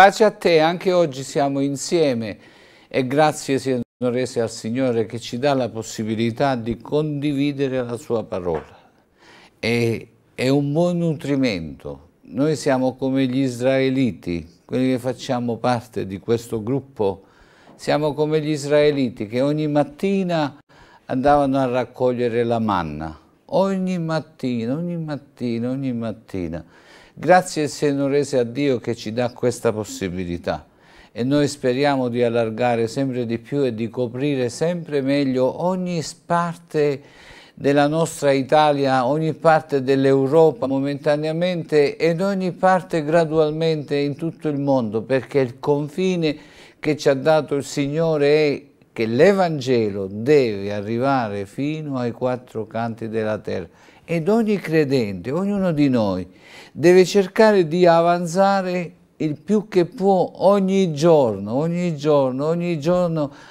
Pace a te, anche oggi siamo insieme e grazie siano rese al Signore che ci dà la possibilità di condividere la sua parola. È un buon nutrimento. Noi siamo come gli israeliti, quelli che facciamo parte di questo gruppo, siamo come gli israeliti che ogni mattina andavano a raccogliere la manna. Ogni mattina. Grazie siano rese a Dio che ci dà questa possibilità e noi speriamo di allargare sempre di più e di coprire sempre meglio ogni parte della nostra Italia, ogni parte dell'Europa momentaneamente ed ogni parte gradualmente in tutto il mondo, perché il confine che ci ha dato il Signore è che l'Evangelo deve arrivare fino ai quattro canti della terra ed ogni credente, ognuno di noi, deve cercare di avanzare il più che può ogni giorno,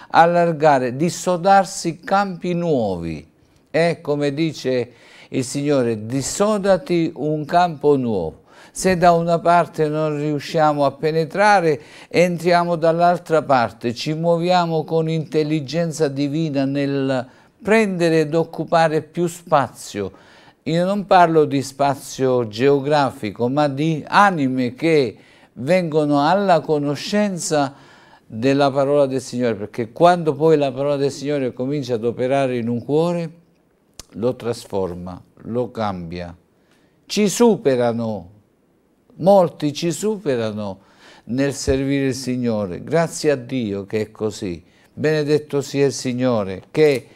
allargare, dissodarsi campi nuovi. Come dice il Signore, dissodati un campo nuovo. Se da una parte non riusciamo a penetrare, entriamo dall'altra parte, ci muoviamo con intelligenza divina nel prendere ed occupare più spazio. Io non parlo di spazio geografico, ma di anime che vengono alla conoscenza della parola del Signore, perché quando poi la parola del Signore comincia ad operare in un cuore, lo trasforma, lo cambia. Ci superano, molti ci superano nel servire il Signore. Grazie a Dio che è così. Benedetto sia il Signore che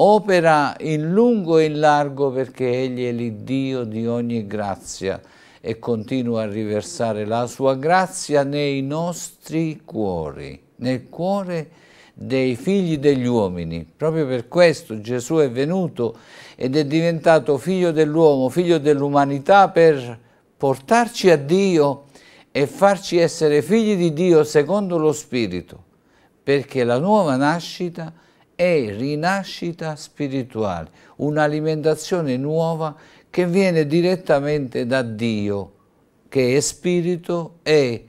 opera in lungo e in largo, perché Egli è l'Iddio di ogni grazia e continua a riversare la sua grazia nei nostri cuori, nel cuore dei figli degli uomini. Proprio per questo Gesù è venuto ed è diventato figlio dell'uomo, figlio dell'umanità, per portarci a Dio e farci essere figli di Dio secondo lo Spirito, perché la nuova nascita è rinascita spirituale, un'alimentazione nuova che viene direttamente da Dio, che è spirito e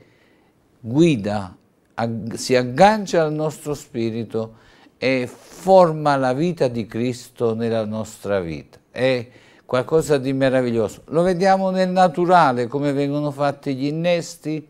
guida, si aggancia al nostro spirito e forma la vita di Cristo nella nostra vita. È qualcosa di meraviglioso. Lo vediamo nel naturale, come vengono fatti gli innesti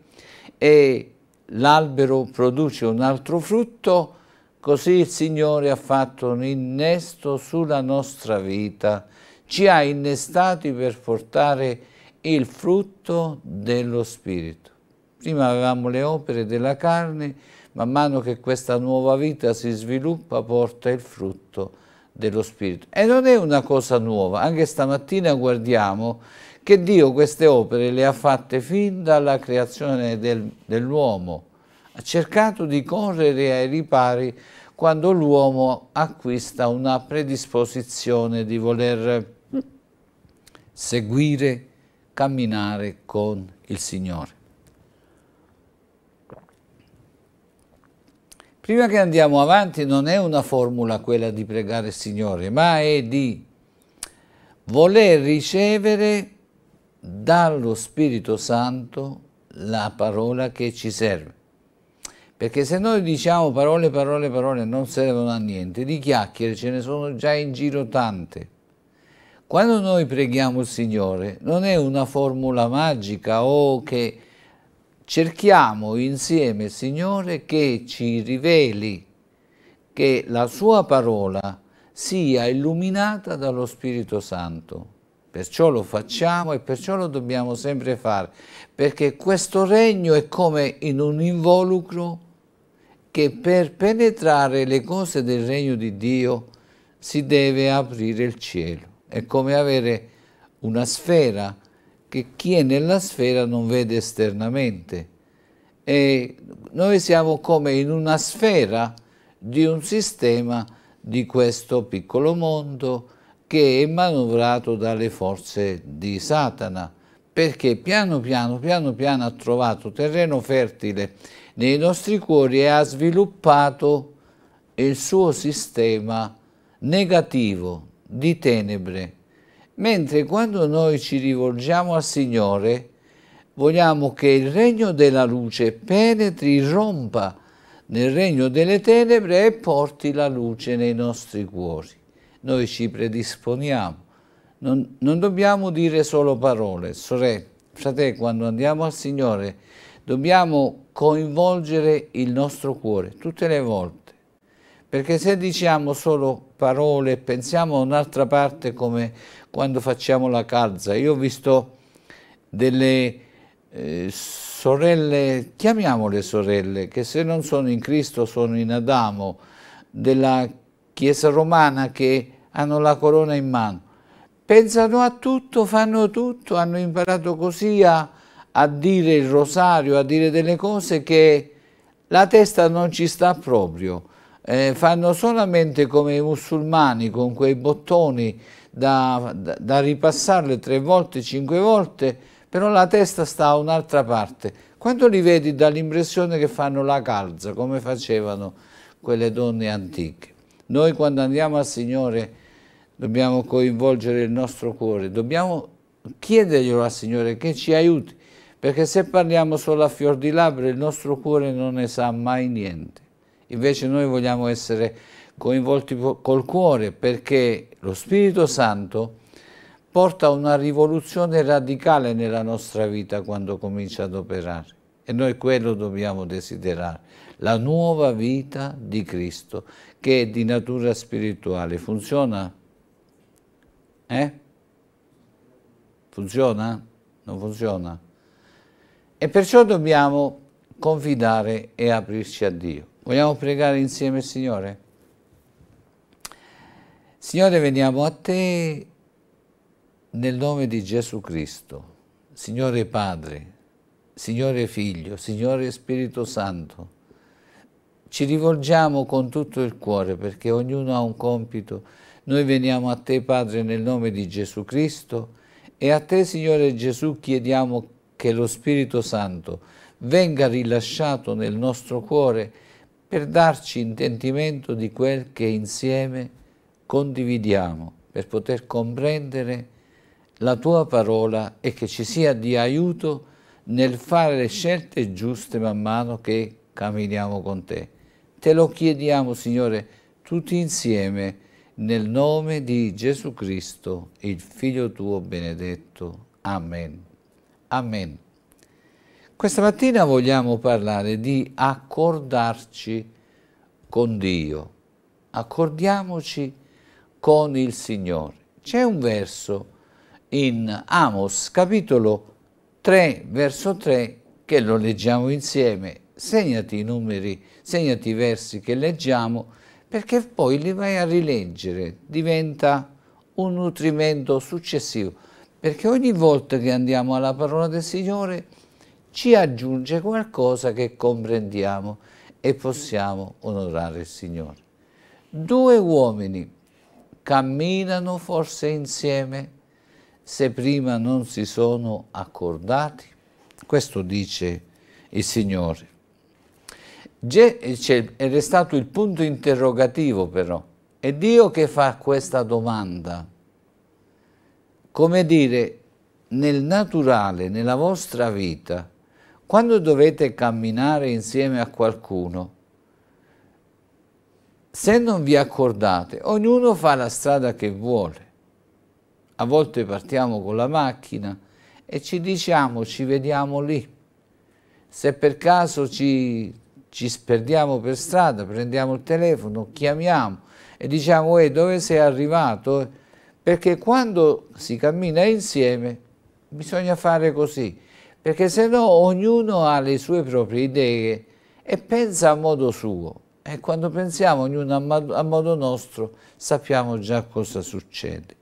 e l'albero produce un altro frutto, così il Signore ha fatto un innesto sulla nostra vita. Ci ha innestati per portare il frutto dello Spirito. Prima avevamo le opere della carne, man mano che questa nuova vita si sviluppa porta il frutto dello Spirito. E non è una cosa nuova, anche stamattina guardiamo che Dio queste opere le ha fatte fin dalla creazione dell'uomo. Ha cercato di correre ai ripari quando l'uomo acquista una predisposizione di voler seguire, camminare con il Signore. Prima che andiamo avanti, non è una formula quella di pregare il Signore, ma è di voler ricevere dallo Spirito Santo la parola che ci serve. Perché se noi diciamo parole non servono a niente, di chiacchiere ce ne sono già in giro tante. Quando noi preghiamo il Signore non è una formula magica o che cerchiamo insieme il Signore che ci riveli, che la sua parola sia illuminata dallo Spirito Santo. Perciò lo facciamo e perciò lo dobbiamo sempre fare, perché questo regno è come in un involucro che per penetrare le cose del regno di Dio si deve aprire il cielo. È come avere una sfera che chi è nella sfera non vede esternamente. E noi siamo come in una sfera di un sistema di questo piccolo mondo che è manovrato dalle forze di Satana, perché piano piano ha trovato terreno fertile nei nostri cuori e ha sviluppato il suo sistema negativo di tenebre. Mentre quando noi ci rivolgiamo al Signore vogliamo che il regno della luce penetri, rompa nel regno delle tenebre e porti la luce nei nostri cuori. Noi ci predisponiamo, non dobbiamo dire solo parole. Sorelle, fratelli, quando andiamo al Signore dobbiamo coinvolgere il nostro cuore tutte le volte. Perché se diciamo solo parole e pensiamo a un'altra parte, come quando facciamo la calza. Io ho visto delle sorelle, chiamiamole sorelle, che se non sono in Cristo sono in Adamo, della Chiesa romana, che hanno la corona in mano. Pensano a tutto, fanno tutto, hanno imparato così a dire il rosario, a dire delle cose che la testa non ci sta proprio. Fanno solamente come i musulmani con quei bottoni da ripassarle 3 volte, 5 volte, però la testa sta a un'altra parte. Quando li vedi dà l'impressione che fanno la calza, come facevano quelle donne antiche. Noi quando andiamo al Signore dobbiamo coinvolgere il nostro cuore, dobbiamo chiederglielo al Signore che ci aiuti, perché se parliamo solo a fior di labbra il nostro cuore non ne sa mai niente. Invece noi vogliamo essere coinvolti col cuore, perché lo Spirito Santo porta una rivoluzione radicale nella nostra vita quando comincia ad operare. E noi quello dobbiamo desiderare, la nuova vita di Cristo, che è di natura spirituale. Funziona? Funziona? Non funziona? E perciò dobbiamo confidare e aprirci a Dio. Vogliamo pregare insieme, Signore? Signore, veniamo a Te nel nome di Gesù Cristo, Signore Padre, Signore Figlio, Signore Spirito Santo. Ci rivolgiamo con tutto il cuore, perché ognuno ha un compito. Noi veniamo a Te, Padre, nel nome di Gesù Cristo, e a Te, Signore Gesù, chiediamo che lo Spirito Santo venga rilasciato nel nostro cuore per darci intendimento di quel che insieme condividiamo, per poter comprendere la Tua parola e che ci sia di aiuto nel fare le scelte giuste man mano che camminiamo con Te. Te lo chiediamo, Signore, tutti insieme, nel nome di Gesù Cristo, il Figlio Tuo benedetto. Amen. Amen. Questa mattina vogliamo parlare di accordarci con Dio. Accordiamoci con il Signore. C'è un verso in Amos, capitolo 3, verso 3, che lo leggiamo insieme. Segnati i numeri, segnati i versi che leggiamo, perché poi li vai a rileggere. Diventa un nutrimento successivo, perché ogni volta che andiamo alla parola del Signore ci aggiunge qualcosa che comprendiamo e possiamo onorare il Signore. 2 uomini camminano forse insieme se prima non si sono accordati? Questo dice il Signore. Ed è stato il punto interrogativo però. È Dio che fa questa domanda. Come dire, nel naturale, nella vostra vita, quando dovete camminare insieme a qualcuno, se non vi accordate, ognuno fa la strada che vuole. A volte partiamo con la macchina e ci diciamo, ci vediamo lì. Se per caso ci sperdiamo per strada, prendiamo il telefono, chiamiamo e diciamo, dove sei arrivato? Perché quando si cammina insieme bisogna fare così, perché sennò ognuno ha le sue proprie idee e pensa a modo suo. E quando pensiamo ognuno a modo nostro, sappiamo già cosa succede.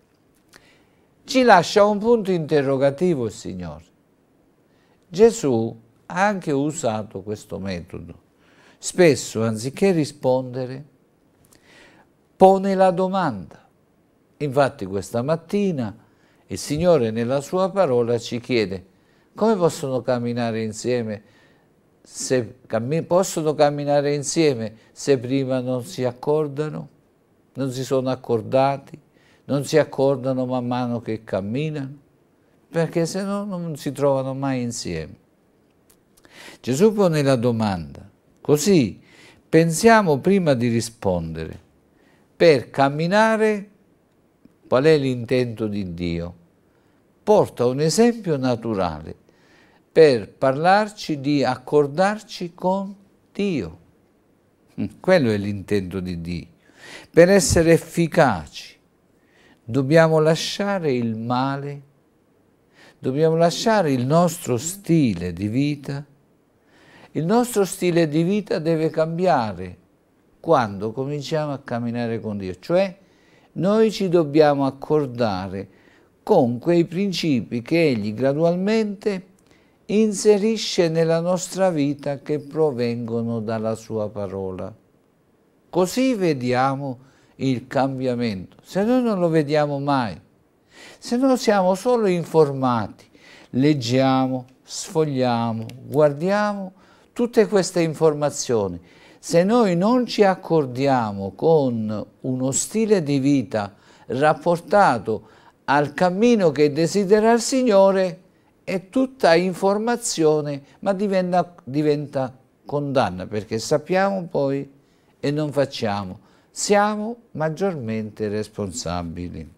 Ci lascia un punto interrogativo il Signore. Gesù ha anche usato questo metodo. Spesso, anziché rispondere, pone la domanda. Infatti questa mattina il Signore nella Sua parola ci chiede come possono camminare insieme se prima non si accordano, non si sono accordati, non si accordano man mano che camminano. perché se no non si trovano mai insieme. Gesù pone la domanda, così pensiamo prima di rispondere. Per camminare, qual è l'intento di Dio? Porta un esempio naturale per parlarci di accordarci con Dio. Quello è l'intento di Dio. Per essere efficaci dobbiamo lasciare il male, dobbiamo lasciare il nostro stile di vita. Il nostro stile di vita deve cambiare quando cominciamo a camminare con Dio, cioè noi ci dobbiamo accordare con quei principi che Egli gradualmente inserisce nella nostra vita che provengono dalla Sua parola. Così vediamo il cambiamento, se noi non lo vediamo mai, se noi siamo solo informati, leggiamo, sfogliamo, guardiamo tutte queste informazioni. Se noi non ci accordiamo con uno stile di vita rapportato al cammino che desidera il Signore, è tutta informazione, ma diventa condanna, perché sappiamo poi e non facciamo. Siamo maggiormente responsabili.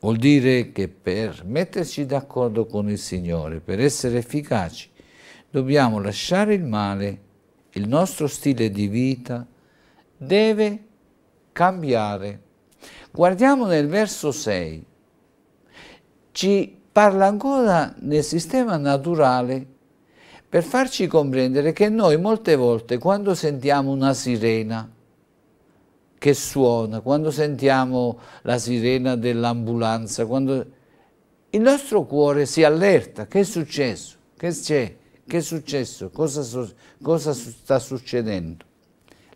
Vuol dire che per metterci d'accordo con il Signore, per essere efficaci, dobbiamo lasciare il male. Il nostro stile di vita deve cambiare. Guardiamo nel verso 6, ci parla ancora del sistema naturale per farci comprendere che noi molte volte, quando sentiamo una sirena che suona, quando sentiamo la sirena dell'ambulanza, quando il nostro cuore si allerta, che è successo? Che c'è? Che è successo? Cosa sta succedendo?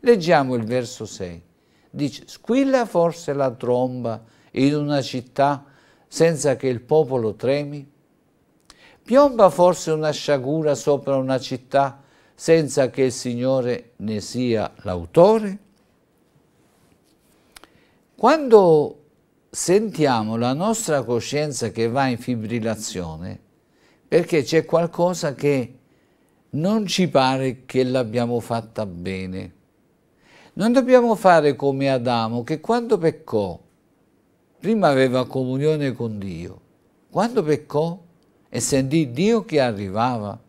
Leggiamo il verso 6. Dice, squilla forse la tromba in una città senza che il popolo tremi? Piomba forse una sciagura sopra una città senza che il Signore ne sia l'autore? Quando sentiamo la nostra coscienza che va in fibrillazione, perché c'è qualcosa che non ci pare che l'abbiamo fatta bene. Non dobbiamo fare come Adamo, che quando peccò, prima aveva comunione con Dio. Quando peccò e sentì Dio che arrivava,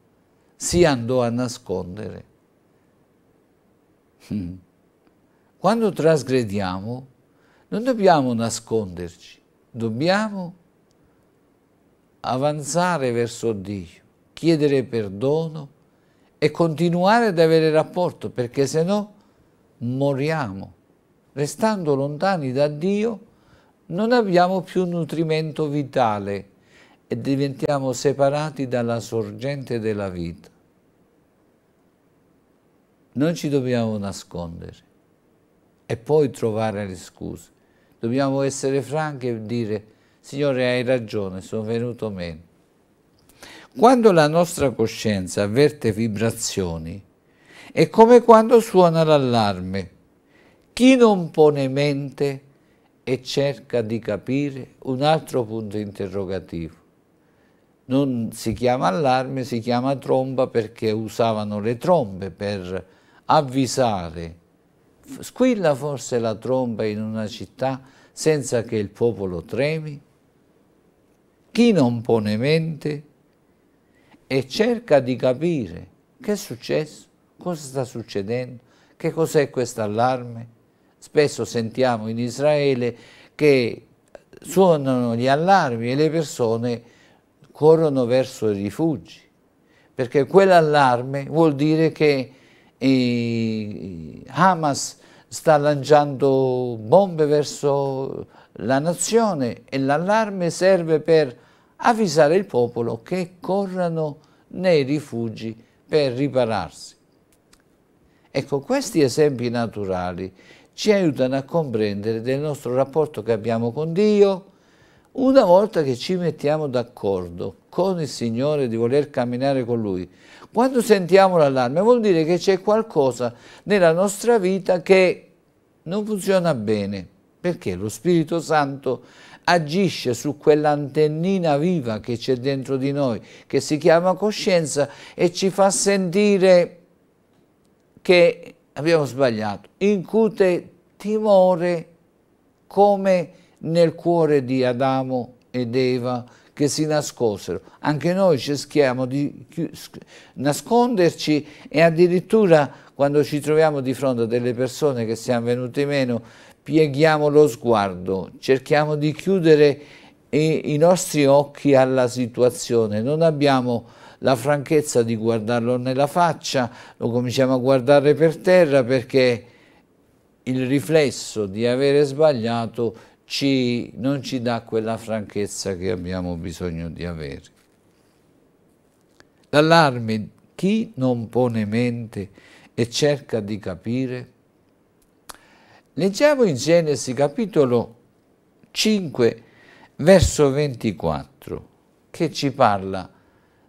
si andò a nascondere. Quando trasgrediamo, non dobbiamo nasconderci, dobbiamo avanzare verso Dio, chiedere perdono e continuare ad avere rapporto, perché se no moriamo. Restando lontani da Dio non abbiamo più nutrimento vitale e diventiamo separati dalla sorgente della vita. Non ci dobbiamo nascondere e poi trovare le scuse. Dobbiamo essere franchi e dire: Signore, hai ragione, sono venuto meno. Quando la nostra coscienza avverte vibrazioni, è come quando suona l'allarme. Chi non pone mente e cerca di capire, un altro punto interrogativo. Non si chiama allarme, si chiama tromba, perché usavano le trombe per avvisare. Squilla forse la tromba in una città senza che il popolo tremi? Chi non pone mente e cerca di capire che è successo, cosa sta succedendo, che cos'è questo allarme. Spesso sentiamo in Israele che suonano gli allarmi e le persone corrono verso i rifugi, perché quell'allarme vuol dire che Hamas sta lanciando bombe verso la nazione e l'allarme serve per avvisare il popolo che corrano nei rifugi per ripararsi. Ecco, questi esempi naturali ci aiutano a comprendere del nostro rapporto che abbiamo con Dio. Una volta che ci mettiamo d'accordo con il Signore di voler camminare con Lui, quando sentiamo l'allarme vuol dire che c'è qualcosa nella nostra vita che non funziona bene, perché lo Spirito Santo agisce su quell'antennina viva che c'è dentro di noi, che si chiama coscienza, e ci fa sentire che abbiamo sbagliato, incute timore come nel cuore di Adamo ed Eva che si nascosero. Anche noi cerchiamo di nasconderci, e addirittura quando ci troviamo di fronte a delle persone che siamo venuti meno pieghiamo lo sguardo, cerchiamo di chiudere i nostri occhi alla situazione, non abbiamo la franchezza di guardarlo nella faccia, lo cominciamo a guardare per terra perché il riflesso di avere sbagliato non ci dà quella franchezza che abbiamo bisogno di avere. L'allarme, chi non pone mente e cerca di capire? Leggiamo in Genesi capitolo 5, verso 24, che ci parla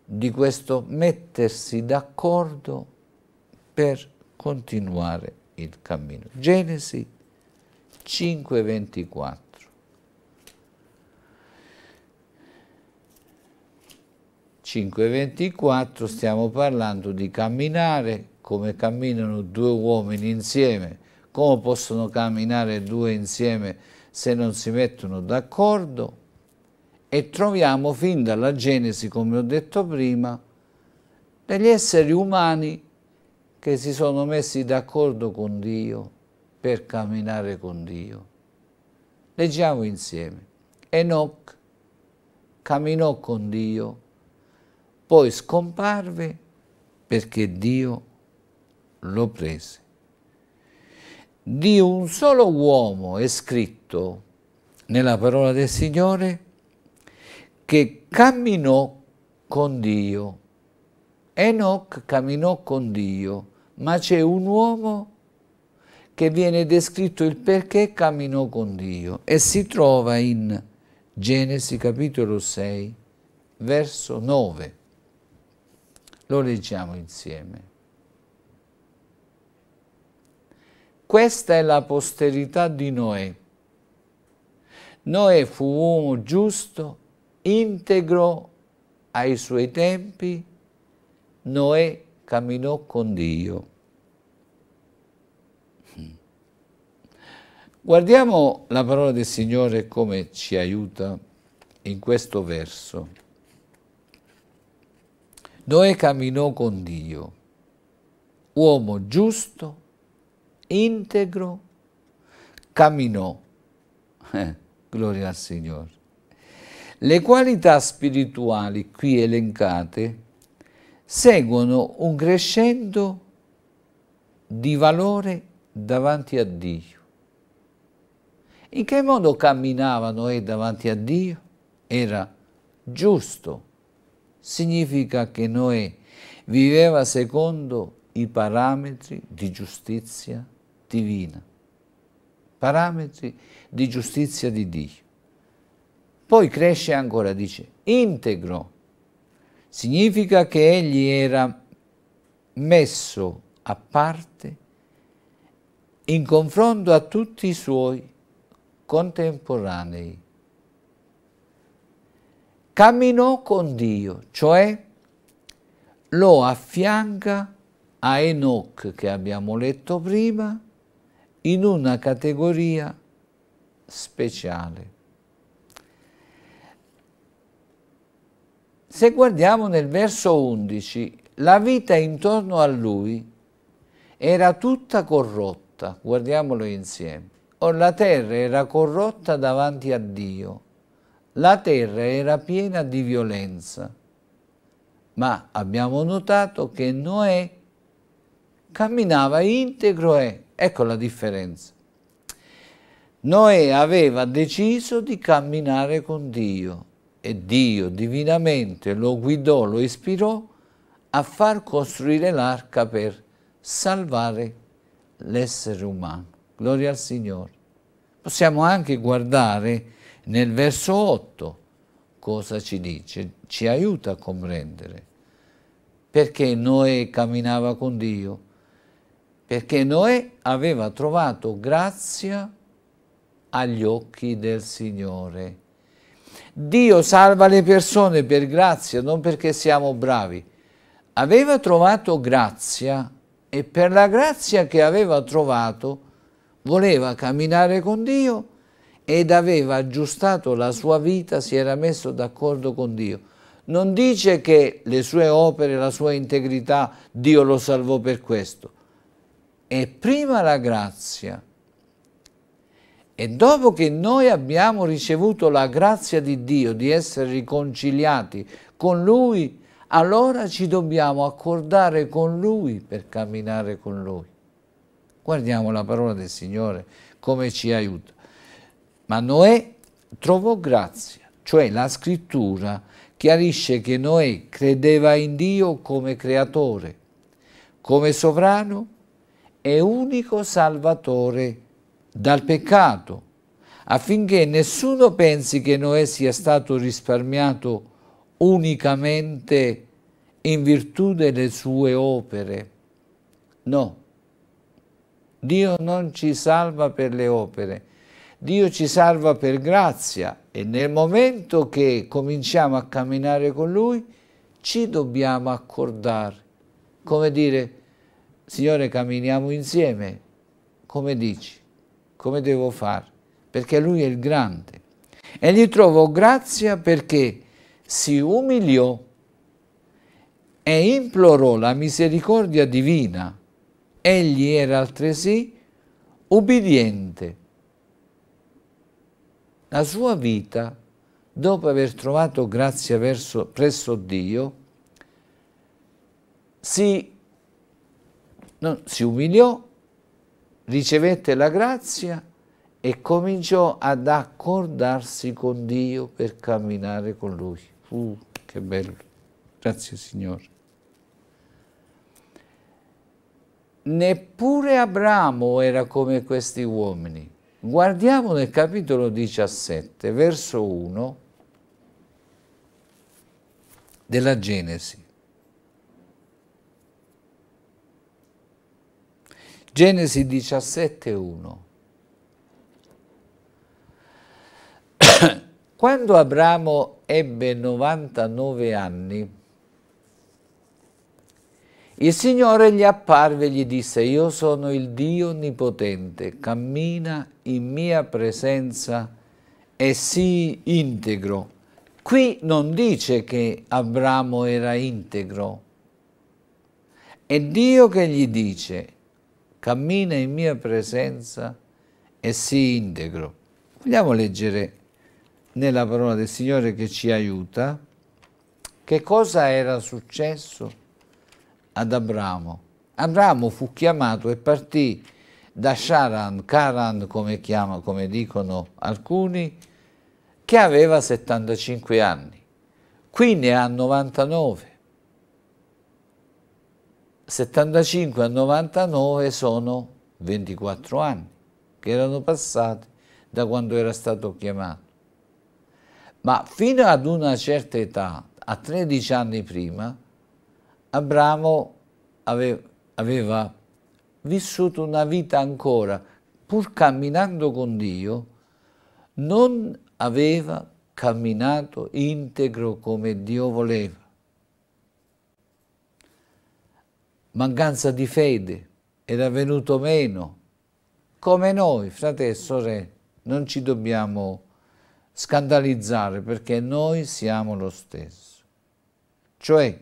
di questo mettersi d'accordo per continuare il cammino. Genesi 5, 24. Stiamo parlando di camminare, come camminano due uomini insieme, come possono camminare due insieme se non si mettono d'accordo, e troviamo fin dalla Genesi, come ho detto prima, degli esseri umani che si sono messi d'accordo con Dio per camminare con Dio. Leggiamo insieme. Enoch camminò con Dio, poi scomparve perché Dio lo prese. Di un solo uomo è scritto nella parola del Signore che camminò con Dio. Enoch camminò con Dio, ma c'è un uomo che viene descritto il perché camminò con Dio, e si trova in Genesi capitolo 6, verso 9. Lo leggiamo insieme. Questa è la posterità di Noè. Noè fu uomo giusto, integro ai suoi tempi. Noè camminò con Dio. Guardiamo la parola del Signore come ci aiuta in questo verso. Noè camminò con Dio, uomo giusto, integro, camminò. Gloria al Signore. Le qualità spirituali qui elencate seguono un crescendo di valore davanti a Dio. In che modo camminava Noè davanti a Dio? Era giusto. Significa che Noè viveva secondo i parametri di giustizia divina, parametri di giustizia di Dio. Poi cresce ancora, dice, integro. Significa che egli era messo a parte in confronto a tutti i suoi contemporanei. Camminò con Dio, cioè lo affianca a Enoch, che abbiamo letto prima, in una categoria speciale. Se guardiamo nel verso 11, la vita intorno a lui era tutta corrotta. Guardiamolo insieme. Or la terra era corrotta davanti a Dio, la terra era piena di violenza, ma abbiamo notato che Noè camminava integro e, ecco la differenza, Noè aveva deciso di camminare con Dio e Dio divinamente lo guidò, lo ispirò a far costruire l'arca per salvare l'essere umano. Gloria al Signore. Possiamo anche guardare nel verso 8 cosa ci dice, ci aiuta a comprendere perché Noè camminava con Dio, perché Noè aveva trovato grazia agli occhi del Signore. Dio salva le persone per grazia, non perché siamo bravi. Aveva trovato grazia e per la grazia che aveva trovato voleva camminare con Dio ed aveva aggiustato la sua vita, si era messo d'accordo con Dio. Non dice che le sue opere, la sua integrità, Dio lo salvò per questo. È prima la grazia. E dopo che noi abbiamo ricevuto la grazia di Dio, di essere riconciliati con Lui, allora ci dobbiamo accordare con Lui per camminare con Lui. Guardiamo la parola del Signore, come ci aiuta. Ma Noè trovò grazia, cioè la Scrittura chiarisce che Noè credeva in Dio come creatore, come sovrano e unico salvatore dal peccato, affinché nessuno pensi che Noè sia stato risparmiato unicamente in virtù delle sue opere. No, Dio non ci salva per le opere, Dio ci salva per grazia. E nel momento che cominciamo a camminare con Lui, ci dobbiamo accordare. Come dire, Signore, camminiamo insieme. Come dici? Come devo fare? Perché Lui è il grande. E gli trovo grazia perché si umiliò e implorò la misericordia divina. Egli era altresì ubbidiente. La sua vita, dopo aver trovato grazia presso Dio, si umiliò, ricevette la grazia e cominciò ad accordarsi con Dio per camminare con Lui. Che bello! Grazie Signore. Neppure Abramo era come questi uomini. Guardiamo nel capitolo 17, verso 1 della Genesi. Genesi 17, 1. Quando Abramo ebbe 99 anni, il Signore gli apparve e gli disse: io sono il Dio Onnipotente, cammina in mia presenza e sii integro. Qui non dice che Abramo era integro. È Dio che gli dice: cammina in mia presenza e sii integro. Vogliamo leggere nella parola del Signore che ci aiuta che cosa era successo ad Abramo. Abramo fu chiamato e partì da Charan, Caran come dicono alcuni, che aveva 75 anni. Qui ne ha 99. 75 a 99 sono 24 anni che erano passati da quando era stato chiamato. Ma fino ad una certa età, a 13 anni prima, Abramo aveva vissuto una vita ancora, pur camminando con Dio, non aveva camminato integro come Dio voleva. Mancanza di fede, era venuto meno. Come noi, fratelli e sorelle, non ci dobbiamo scandalizzare perché noi siamo lo stesso. Cioè,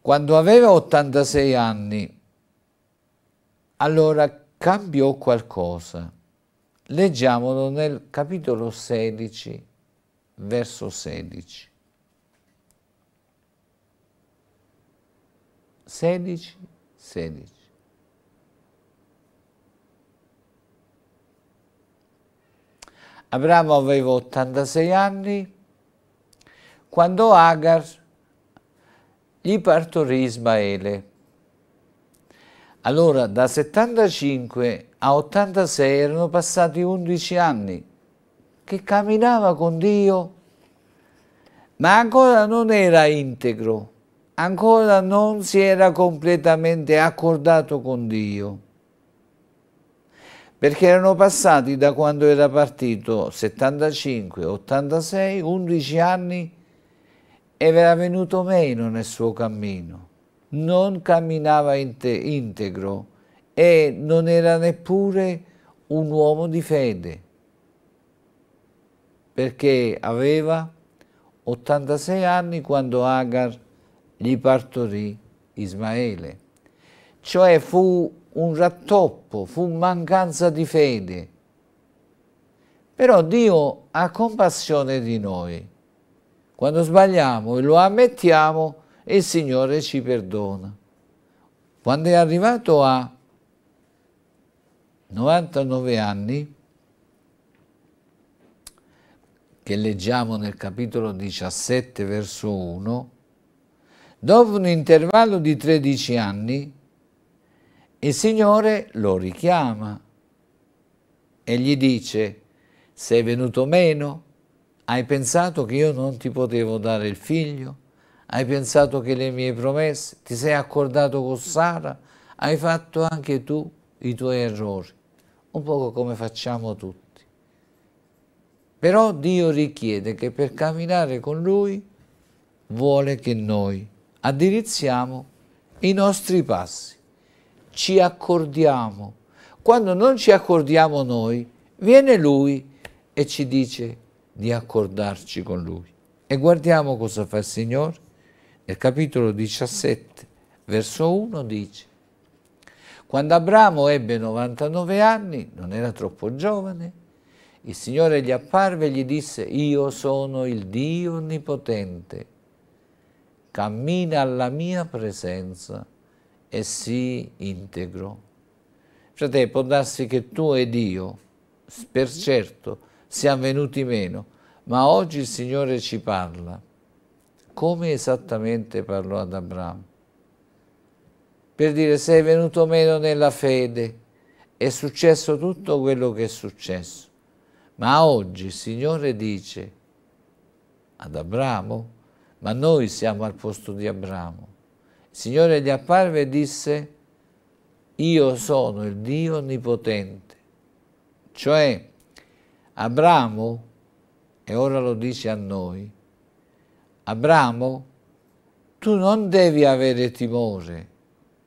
quando aveva 86 anni, allora cambiò qualcosa. Leggiamolo nel capitolo 16, verso 16. 16. Abramo aveva 86 anni quando Agar gli partorì Ismaele. Allora da 75 a 86 erano passati 11 anni che camminava con Dio, ma ancora non era integro, ancora non si era completamente accordato con Dio. perché erano passati da quando era partito 75, 86, 11 anni e era venuto meno nel suo cammino. Non camminava integro e non era neppure un uomo di fede, perché aveva 86 anni quando Agar gli partorì Ismaele. Cioè fu un rattoppo, fu mancanza di fede. Però Dio ha compassione di noi. Quando sbagliamo e lo ammettiamo, il Signore ci perdona. Quando è arrivato a 99 anni, che leggiamo nel capitolo 17, verso 1, dopo un intervallo di 13 anni, il Signore lo richiama e gli dice: sei venuto meno, hai pensato che io non ti potevo dare il figlio, hai pensato che le mie promesse, ti sei accordato con Sara, hai fatto anche tu i tuoi errori, un poco come facciamo tutti. Però Dio richiede che per camminare con Lui vuole che noi indirizziamo i nostri passi, ci accordiamo. Quando non ci accordiamo noi, viene Lui e ci dice di accordarci con Lui. E guardiamo cosa fa il Signore. Nel capitolo 17, verso 1 dice: quando Abramo ebbe 99 anni, non era troppo giovane, il Signore gli apparve e gli disse: io sono il Dio Onnipotente, cammina alla mia presenza e sii integro. Fratello, può darsi che tu ed io, per certo, siamo venuti meno, ma oggi il Signore ci parla, come esattamente parlò ad Abramo, per dire: sei venuto meno nella fede, è successo tutto quello che è successo. Ma oggi il Signore dice ad Abramo, ma noi siamo al posto di Abramo. Il Signore gli apparve e disse: io sono il Dio Onnipotente. Cioè Abramo, e ora lo dice a noi, Abramo, tu non devi avere timore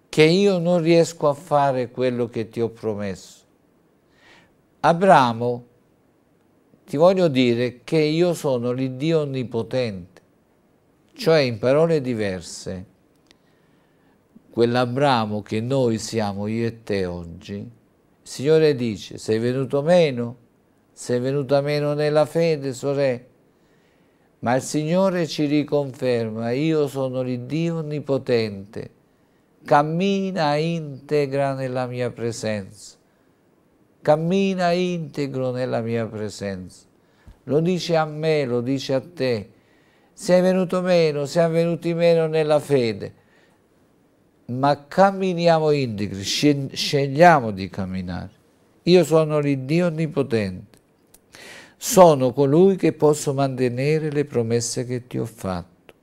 che io non riesco a fare quello che ti ho promesso. Abramo, ti voglio dire che io sono l'Iddio Onnipotente, cioè in parole diverse, quell'Abramo che noi siamo io e te oggi, il Signore dice: sei venuto meno, sei venuta meno nella fede, sorella, ma il Signore ci riconferma: io sono l'Iddio Onnipotente, cammina integra nella mia presenza. Cammina integro nella mia presenza. Lo dice a me, lo dice a te. Sei venuto meno, siamo venuti meno nella fede, ma camminiamo integri, scegliamo di camminare. Io sono l'Iddio Onnipotente. Sono colui che posso mantenere le promesse che ti ho fatto.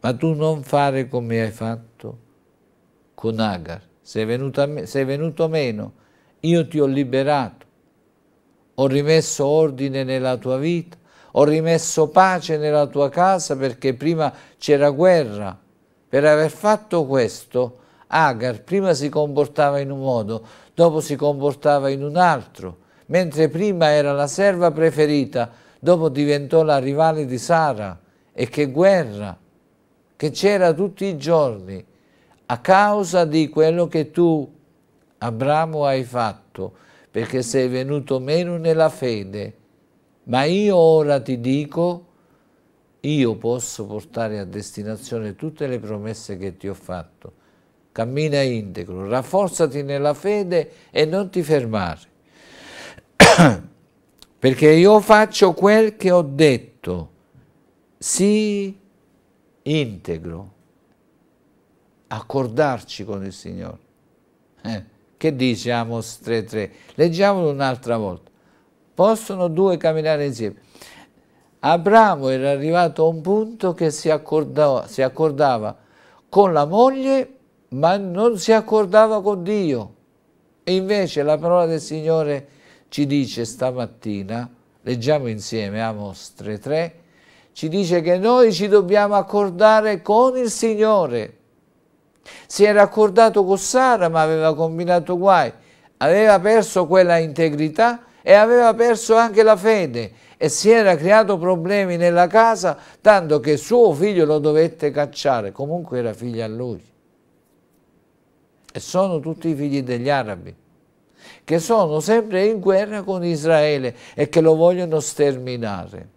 Ma tu non fare come hai fatto con Agar. Sei venuto meno. Io ti ho liberato, ho rimesso ordine nella tua vita, ho rimesso pace nella tua casa perché prima c'era guerra. Per aver fatto questo, Agar prima si comportava in un modo, dopo si comportava in un altro, mentre prima era la serva preferita, dopo diventò la rivale di Sara. E che guerra, che c'era tutti i giorni, a causa di quello che tu, Abramo, hai fatto, perché sei venuto meno nella fede, ma io ora ti dico, io posso portare a destinazione tutte le promesse che ti ho fatto. Cammina integro, rafforzati nella fede e non ti fermare, perché io faccio quel che ho detto, sii integro. Accordarci con il Signore. Che dice Amos 3:3? Leggiamolo un'altra volta. Possono due camminare insieme. Abramo era arrivato a un punto che si accordava con la moglie, ma non si accordava con Dio. E invece la parola del Signore ci dice stamattina, leggiamo insieme Amos 3:3, ci dice che noi ci dobbiamo accordare con il Signore. Si era accordato con Sara, ma aveva combinato guai, aveva perso quella integrità e aveva perso anche la fede e si era creato problemi nella casa, tanto che suo figlio lo dovette cacciare, comunque era figlio a lui. E sono tutti i figli degli arabi, che sono sempre in guerra con Israele e che lo vogliono sterminare.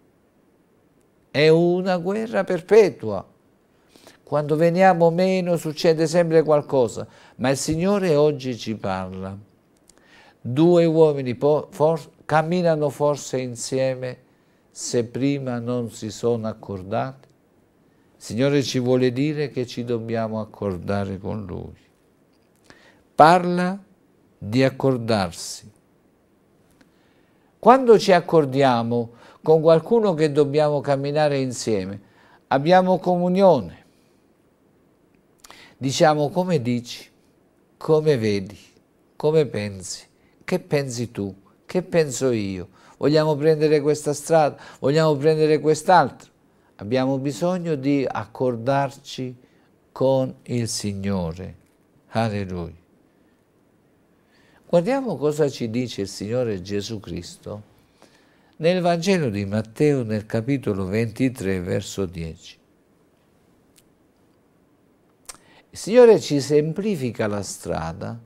È una guerra perpetua. Quando veniamo meno succede sempre qualcosa, ma il Signore oggi ci parla. Due uomini camminano forse insieme se prima non si sono accordati. Il Signore ci vuole dire che ci dobbiamo accordare con Lui. Parla di accordarsi. Quando ci accordiamo con qualcuno che dobbiamo camminare insieme, abbiamo comunione. Diciamo come dici, come vedi, come pensi, che pensi tu, che penso io, vogliamo prendere questa strada, vogliamo prendere quest'altra. Abbiamo bisogno di accordarci con il Signore. Alleluia. Guardiamo cosa ci dice il Signore Gesù Cristo nel Vangelo di Matteo, nel capitolo 23, verso 10. Il Signore ci semplifica la strada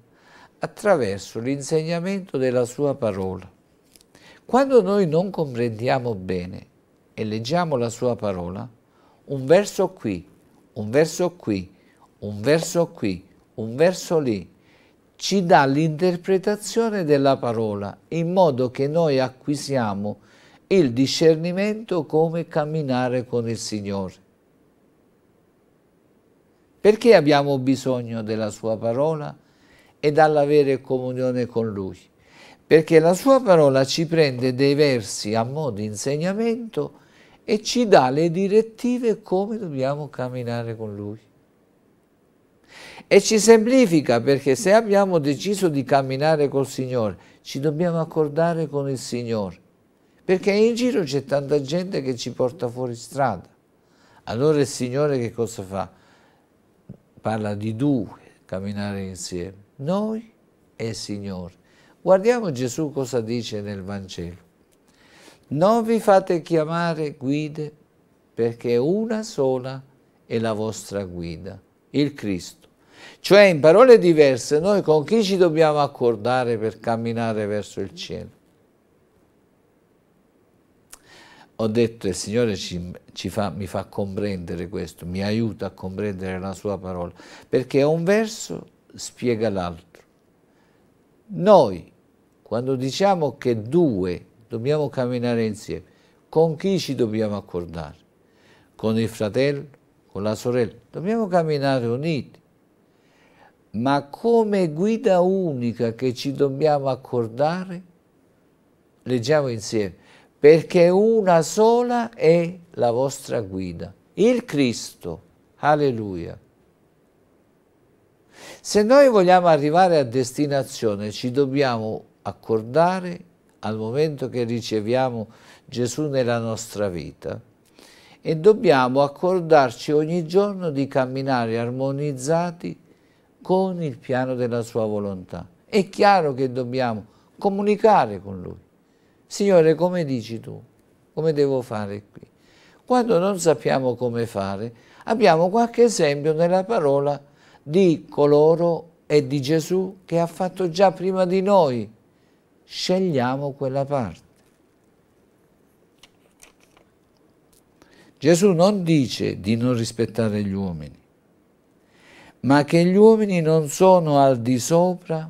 attraverso l'insegnamento della Sua parola. Quando noi non comprendiamo bene e leggiamo la Sua parola, un verso qui, un verso qui, un verso qui, un verso lì, ci dà l'interpretazione della parola in modo che noi acquisiamo il discernimento come camminare con il Signore. Perché abbiamo bisogno della Sua parola e dall'avere comunione con Lui? Perché la Sua parola ci prende dei versi a modo di insegnamento e ci dà le direttive come dobbiamo camminare con Lui. E ci semplifica, perché se abbiamo deciso di camminare col Signore, ci dobbiamo accordare con il Signore. Perché in giro c'è tanta gente che ci porta fuori strada. Allora il Signore che cosa fa? Parla di due, camminare insieme, noi e il Signore. Guardiamo Gesù cosa dice nel Vangelo. Non vi fate chiamare guide, perché una sola è la vostra guida, il Cristo. Cioè, in parole diverse, noi con chi ci dobbiamo accordare per camminare verso il cielo? Ho detto, il Signore mi fa comprendere questo, mi aiuta a comprendere la Sua parola, perché un verso spiega l'altro. Noi, quando diciamo che due dobbiamo camminare insieme, con chi ci dobbiamo accordare? Con il fratello, con la sorella? Dobbiamo camminare uniti, ma come guida unica che ci dobbiamo accordare, leggiamo insieme, perché una sola è la vostra guida, il Cristo. Alleluia. Se noi vogliamo arrivare a destinazione, ci dobbiamo accordare al momento che riceviamo Gesù nella nostra vita e dobbiamo accordarci ogni giorno di camminare armonizzati con il piano della Sua volontà. È chiaro che dobbiamo comunicare con Lui. Signore, come dici tu? Come devo fare qui? Quando non sappiamo come fare, abbiamo qualche esempio nella parola di coloro e di Gesù che ha fatto già prima di noi. Scegliamo quella parte. Gesù non dice di non rispettare gli uomini, ma che gli uomini non sono al di sopra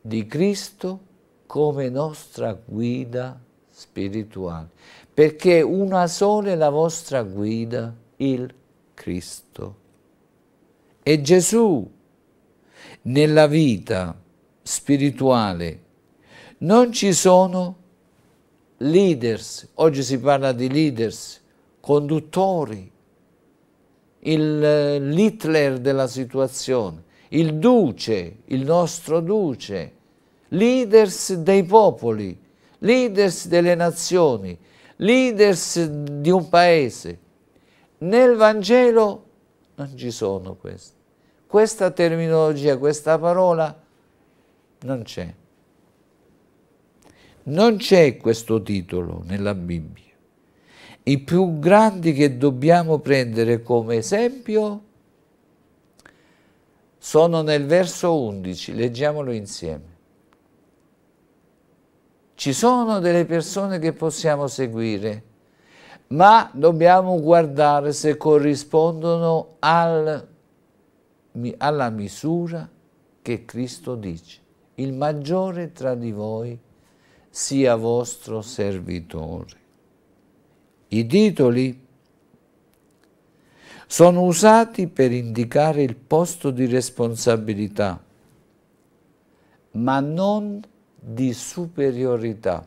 di Cristo come nostra guida spirituale, perché una sola è la vostra guida, il Cristo. E Gesù nella vita spirituale non ci sono leaders, oggi si parla di leaders, conduttori, il Hitler della situazione, il Duce, il nostro Duce, leaders dei popoli, leaders delle nazioni, leaders di un paese. Nel Vangelo non ci sono queste. Questa terminologia, questa parola non c'è. Non c'è questo titolo nella Bibbia. I più grandi che dobbiamo prendere come esempio sono nel verso 11, leggiamolo insieme. Ci sono delle persone che possiamo seguire, ma dobbiamo guardare se corrispondono alla misura che Cristo dice. Il maggiore tra di voi sia vostro servitore. I titoli sono usati per indicare il posto di responsabilità, ma non di superiorità.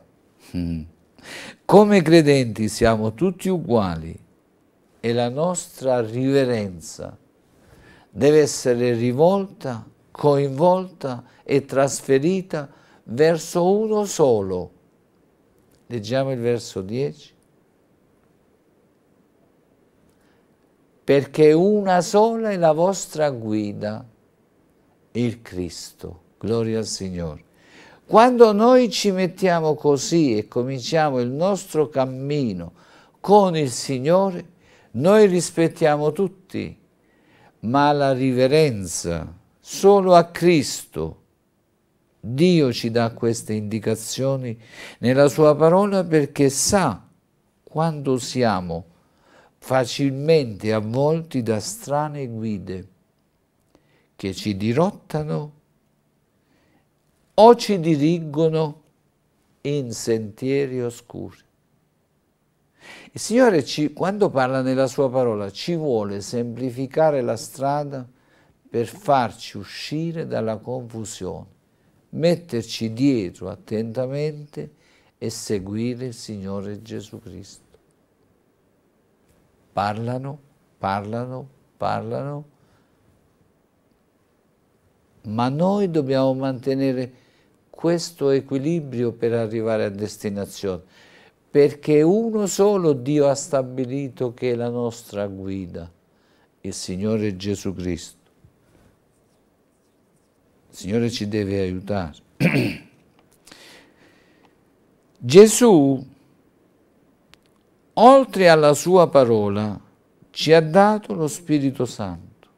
Come credenti siamo tutti uguali e la nostra riverenza deve essere rivolta, coinvolta e trasferita verso uno solo. Leggiamo il verso 10. Perché una sola è la vostra guida, il Cristo. Gloria al Signore. Quando noi ci mettiamo così e cominciamo il nostro cammino con il Signore, noi rispettiamo tutti, ma la riverenza solo a Cristo. Dio ci dà queste indicazioni nella sua parola perché sa quando siamo facilmente avvolti da strane guide che ci dirottano o ci dirigono in sentieri oscuri. Il Signore, quando parla nella sua parola, ci vuole semplificare la strada per farci uscire dalla confusione, metterci dietro attentamente e seguire il Signore Gesù Cristo. Parlano, parlano, parlano, ma noi dobbiamo mantenere questo equilibrio per arrivare a destinazione, perché uno solo Dio ha stabilito che è la nostra guida, il Signore Gesù Cristo. Il Signore ci deve aiutare. Gesù, oltre alla sua parola, ci ha dato lo Spirito Santo,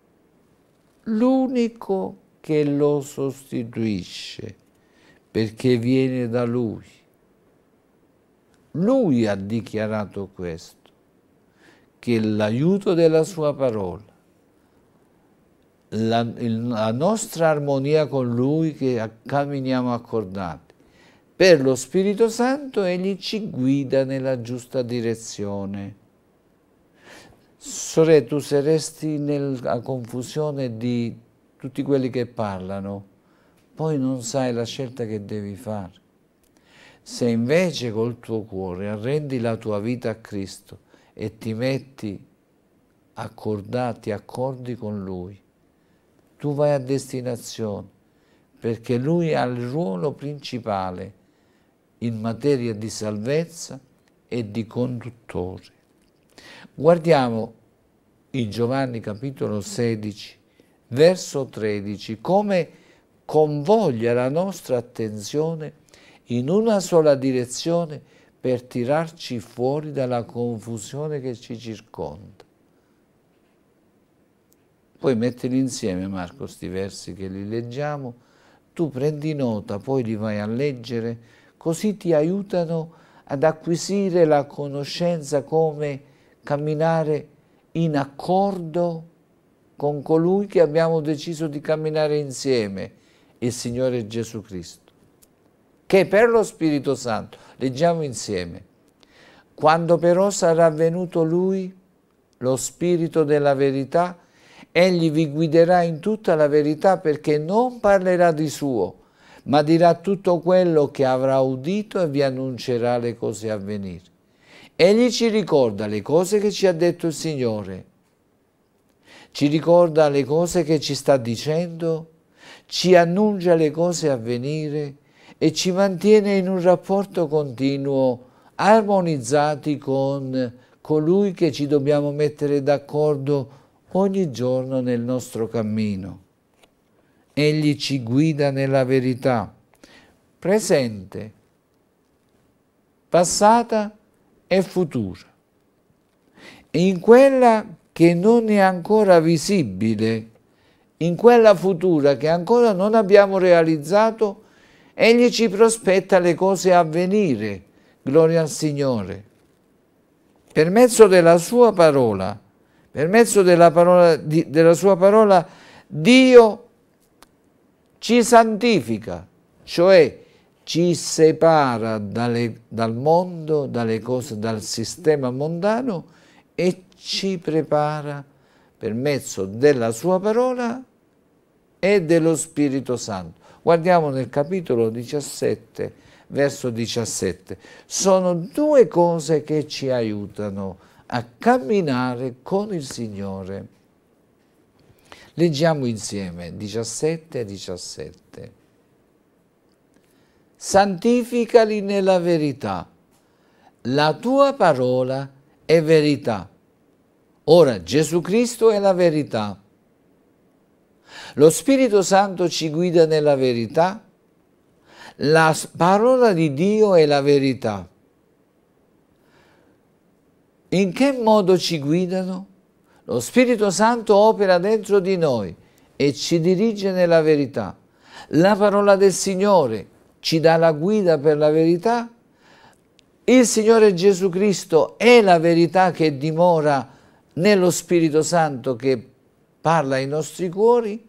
l'unico che lo sostituisce, perché viene da Lui. Lui ha dichiarato questo, che l'aiuto della sua parola, la nostra armonia con Lui che camminiamo accordati, per lo Spirito Santo Egli ci guida nella giusta direzione. Sorelle, tu se resti nella confusione di tutti quelli che parlano, poi non sai la scelta che devi fare. Se invece col tuo cuore arrendi la tua vita a Cristo e ti metti accordi con Lui, tu vai a destinazione, perché Lui ha il ruolo principale in materia di salvezza e di conduttore. Guardiamo in Giovanni capitolo 16, verso 13, come convoglia la nostra attenzione in una sola direzione per tirarci fuori dalla confusione che ci circonda. Poi mettili insieme, Marco, sti versi che li leggiamo, tu prendi nota, poi li vai a leggere, così ti aiutano ad acquisire la conoscenza come camminare in accordo con colui che abbiamo deciso di camminare insieme, il Signore Gesù Cristo. Che per lo Spirito Santo, leggiamo insieme, quando però sarà venuto Lui, lo Spirito della verità, Egli vi guiderà in tutta la verità perché non parlerà di suo, ma dirà tutto quello che avrà udito e vi annuncerà le cose a venire. Egli ci ricorda le cose che ci ha detto il Signore. ci ricorda le cose che ci sta dicendo, ci annuncia le cose a venire e ci mantiene in un rapporto continuo, armonizzati con colui che ci dobbiamo mettere d'accordo ogni giorno nel nostro cammino. Egli ci guida nella verità presente, passata e futura, e in quella che non è ancora visibile, in quella futura che ancora non abbiamo realizzato, egli ci prospetta le cose a venire. Gloria al Signore. Per mezzo della sua parola, per mezzo della sua parola, Dio ci santifica, cioè ci separa dal mondo, dalle cose, dal sistema mondano, e ci prepara per mezzo della sua parola e dello Spirito Santo. Guardiamo nel capitolo 17, verso 17. Sono due cose che ci aiutano a camminare con il Signore. Leggiamo insieme 17:17. Santificali nella verità. La tua parola è verità. Ora Gesù Cristo è la verità. Lo Spirito Santo ci guida nella verità. La parola di Dio è la verità. In che modo ci guidano? Lo Spirito Santo opera dentro di noi e ci dirige nella verità. La parola del Signore ci dà la guida per la verità. Il Signore Gesù Cristo è la verità che dimora nello Spirito Santo, che parla ai nostri cuori.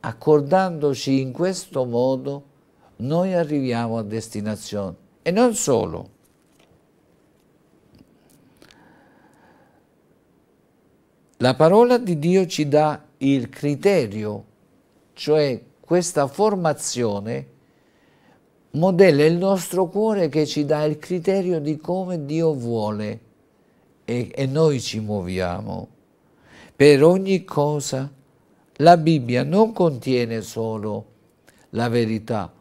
Accordandoci in questo modo, noi arriviamo a destinazione. E non solo. La parola di Dio ci dà il criterio, cioè questa formazione modella il nostro cuore, che ci dà il criterio di come Dio vuole, e noi ci muoviamo. Per ogni cosa la Bibbia non contiene solo la verità,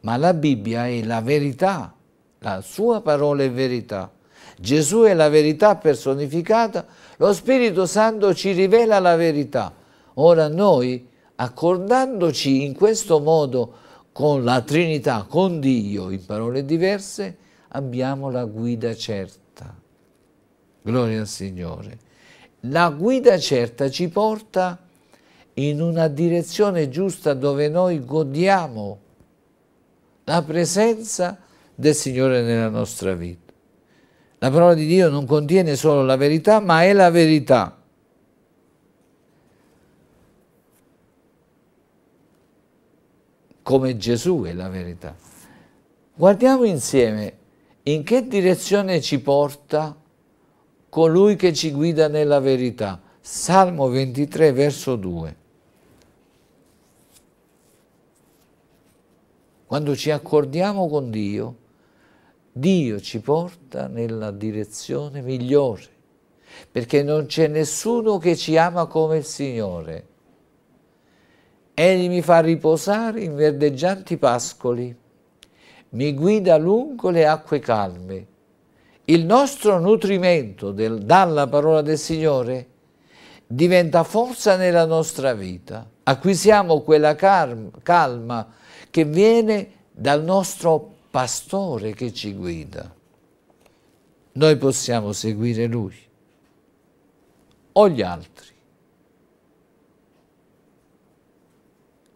ma la Bibbia è la verità, la sua parola è verità. Gesù è la verità personificata, lo Spirito Santo ci rivela la verità. Ora noi, accordandoci in questo modo con la Trinità, con Dio, in parole diverse, abbiamo la guida certa. Gloria al Signore. La guida certa ci porta in una direzione giusta, dove noi godiamo la presenza del Signore nella nostra vita. La parola di Dio non contiene solo la verità, ma è la verità. Come Gesù è la verità. Guardiamo insieme in che direzione ci porta colui che ci guida nella verità. Salmo 23, verso 2. Quando ci accordiamo con Dio, Dio ci porta nella direzione migliore, perché non c'è nessuno che ci ama come il Signore. Egli mi fa riposare in verdeggianti pascoli, mi guida lungo le acque calme. Il nostro nutrimento dalla parola del Signore diventa forza nella nostra vita. Acquisiamo quella calma che viene dal nostro pastore che ci guida. Noi possiamo seguire lui o gli altri.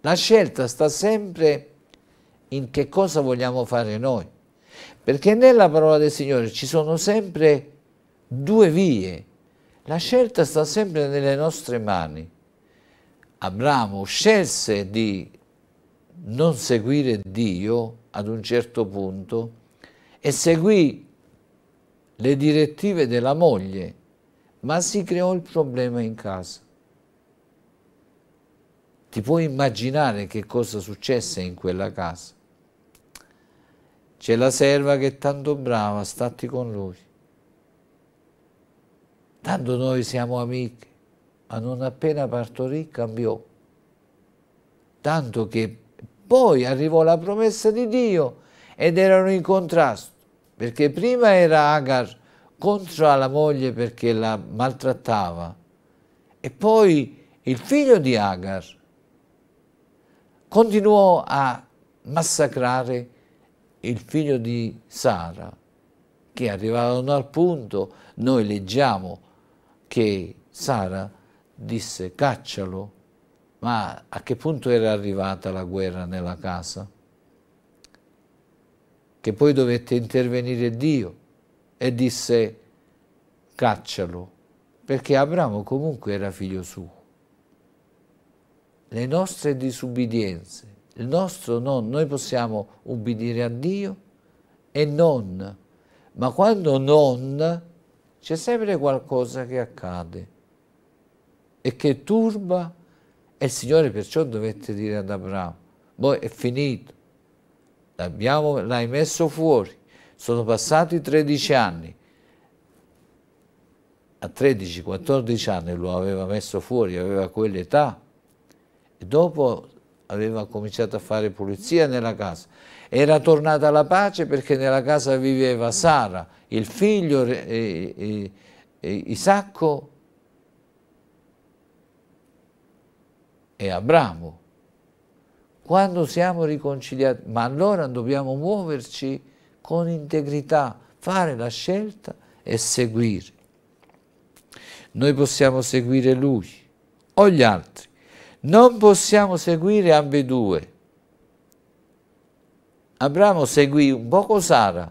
La scelta sta sempre in che cosa vogliamo fare noi, perché nella parola del Signore ci sono sempre due vie. La scelta sta sempre nelle nostre mani. Abramo scelse di non seguire Dio ad un certo punto e seguì le direttive della moglie, ma si creò il problema in casa. Ti puoi immaginare che cosa successe in quella casa? C'è la serva che è tanto brava, statti con lui. Tanto noi siamo amiche, a non appena partorì cambiò, tanto che poi arrivò la promessa di Dio ed erano in contrasto, perché prima era Agar contro la moglie perché la maltrattava e poi il figlio di Agar continuò a massacrare il figlio di Sara, che arrivarono al punto, noi leggiamo che Sara disse caccialo, ma a che punto era arrivata la guerra nella casa? Che poi dovette intervenire Dio e disse caccialo, perché Abramo comunque era figlio suo. Le nostre disubbidienze, il nostro non, noi possiamo ubbidire a Dio e non, ma quando non c'è sempre qualcosa che accade e che turba, e il Signore perciò dovette dire ad Abramo, poi è finito, l'hai messo fuori, sono passati 13 anni, a 13-14 anni lo aveva messo fuori, aveva quell'età, e dopo aveva cominciato a fare pulizia nella casa. Era tornata la pace perché nella casa viveva Sara, il figlio Isacco e Abramo. Quando siamo riconciliati, ma allora dobbiamo muoverci con integrità, fare la scelta e seguire. Noi possiamo seguire lui o gli altri. Non possiamo seguire ambedue. Abramo seguì un poco Sara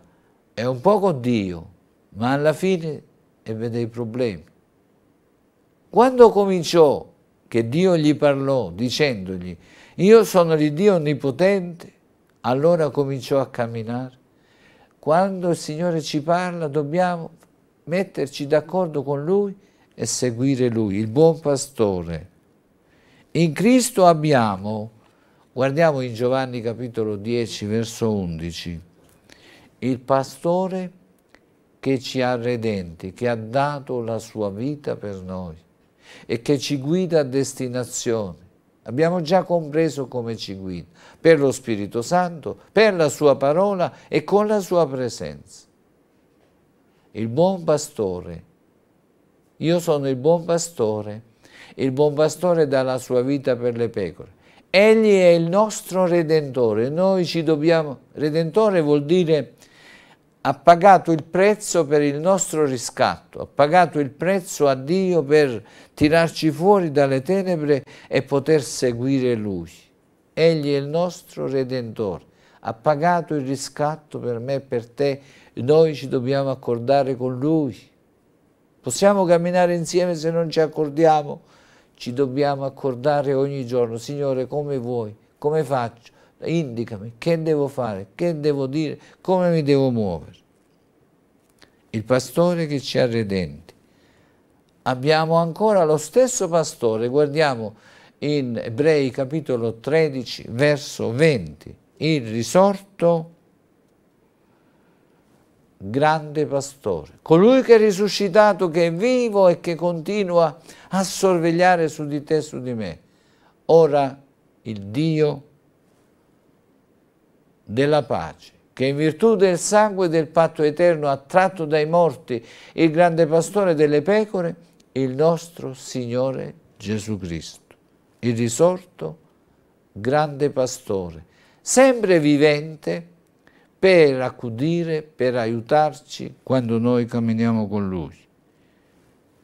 e un poco Dio, ma alla fine ebbe dei problemi. Quando cominciò, che Dio gli parlò dicendogli io sono il Dio onnipotente, allora cominciò a camminare. Quando il Signore ci parla dobbiamo metterci d'accordo con Lui e seguire Lui, il buon pastore. In Cristo abbiamo, guardiamo in Giovanni capitolo 10, verso 11, il pastore che ci ha redenti, che ha dato la sua vita per noi e che ci guida a destinazione. Abbiamo già compreso come ci guida, per lo Spirito Santo, per la sua parola e con la sua presenza. Il buon pastore, io sono il buon pastore. Il buon pastore dà la sua vita per le pecore. Egli è il nostro Redentore. Noi ci dobbiamo... Redentore vuol dire ha pagato il prezzo per il nostro riscatto, ha pagato il prezzo a Dio per tirarci fuori dalle tenebre e poter seguire Lui. Egli è il nostro Redentore. Ha pagato il riscatto per me e per te. Noi ci dobbiamo accordare con Lui. Possiamo camminare insieme se non ci accordiamo? Ci dobbiamo accordare ogni giorno. Signore, come vuoi? Come faccio? Indicami, che devo fare? Che devo dire? Come mi devo muovere? Il pastore che ci ha redenti. Abbiamo ancora lo stesso pastore. Guardiamo in Ebrei capitolo 13, verso 20. Il risorto grande pastore, colui che è risuscitato, che è vivo e che continua a sorvegliare su di te e su di me. Ora il Dio della pace, che in virtù del sangue del patto eterno ha tratto dai morti il grande pastore delle pecore, il nostro Signore Gesù Cristo, il risorto grande pastore, sempre vivente, per accudire, per aiutarci quando noi camminiamo con Lui.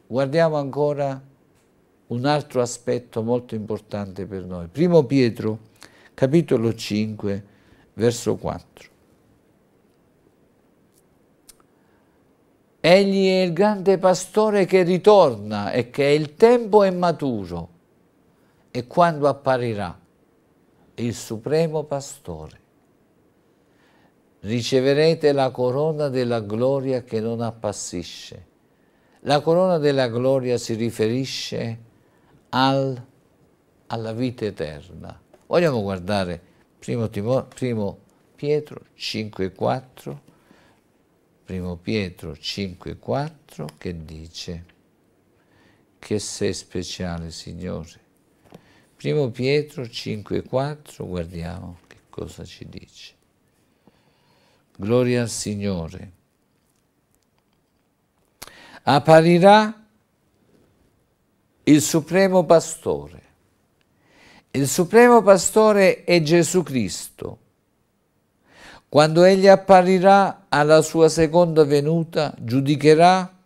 Guardiamo ancora un altro aspetto molto importante per noi. Primo Pietro, capitolo 5, verso 4. Egli è il grande pastore che ritorna e che il tempo è maturo e quando apparirà il supremo pastore, riceverete la corona della gloria che non appassisce. La corona della gloria si riferisce alla vita eterna. Vogliamo guardare primo Pietro 5,4, primo Pietro 5,4 che dice che sei speciale, Signore. Primo Pietro 5,4, guardiamo che cosa ci dice. Gloria al Signore. Apparirà il Supremo Pastore. Il Supremo Pastore è Gesù Cristo. Quando Egli apparirà alla sua seconda venuta, giudicherà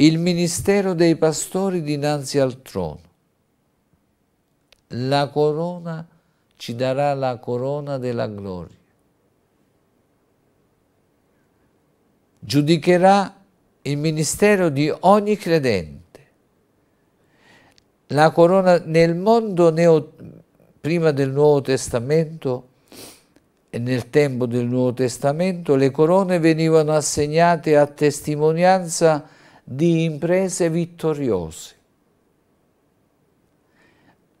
il ministero dei pastori dinanzi al trono. La corona ci darà la corona della gloria. Giudicherà il ministero di ogni credente. La corona nel mondo prima del Nuovo Testamento e nel tempo del Nuovo Testamento le corone venivano assegnate a testimonianza di imprese vittoriose.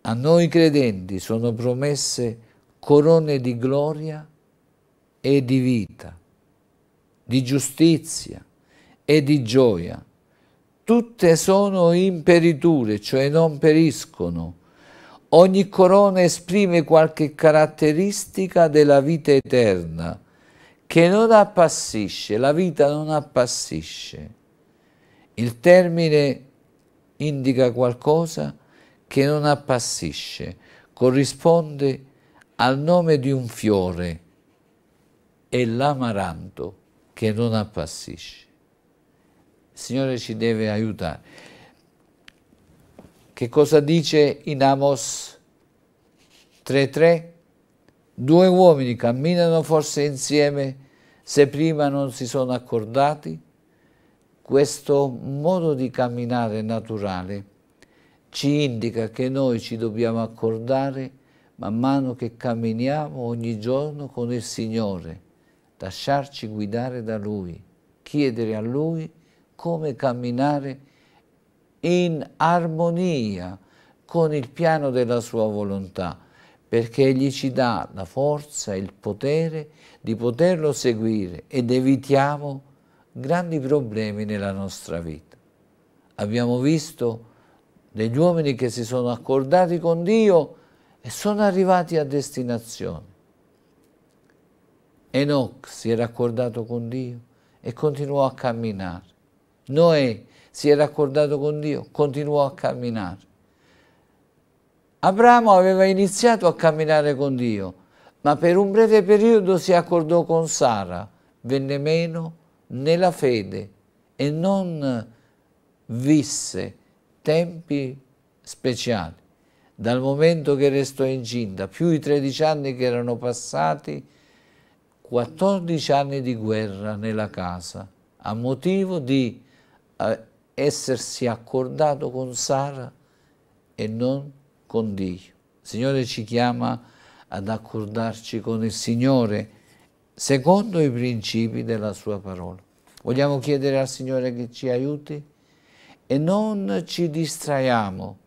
A noi credenti sono promesse corone di gloria e di vita, di giustizia e di gioia. Tutte sono imperiture, cioè non periscono. Ogni corona esprime qualche caratteristica della vita eterna che non appassisce, la vita non appassisce. Il termine indica qualcosa che non appassisce, corrisponde al nome di un fiore, è l'amaranto che non appassisce. Il Signore ci deve aiutare. Che cosa dice in Amos 3,3? Due uomini camminano forse insieme se prima non si sono accordati? Questo modo di camminare naturale ci indica che noi ci dobbiamo accordare man mano che camminiamo ogni giorno con il Signore, lasciarci guidare da Lui, chiedere a Lui come camminare in armonia con il piano della sua volontà, perché Egli ci dà la forza e il potere di poterlo seguire ed evitiamo grandi problemi nella nostra vita. Abbiamo visto degli uomini che si sono accordati con Dio e sono arrivati a destinazione. Enoch si era accordato con Dio e continuò a camminare. Noè si era accordato con Dio, continuò a camminare. Abramo aveva iniziato a camminare con Dio, ma per un breve periodo si accordò con Sara, venne meno nella fede e non visse tempi speciali. Dal momento che restò incinta, più i 13 anni che erano passati, 14 anni di guerra nella casa, a motivo di essersi accordato con Sara e non con Dio. Il Signore ci chiama ad accordarci con il Signore secondo i principi della sua parola. Vogliamo chiedere al Signore che ci aiuti e non ci distraiamo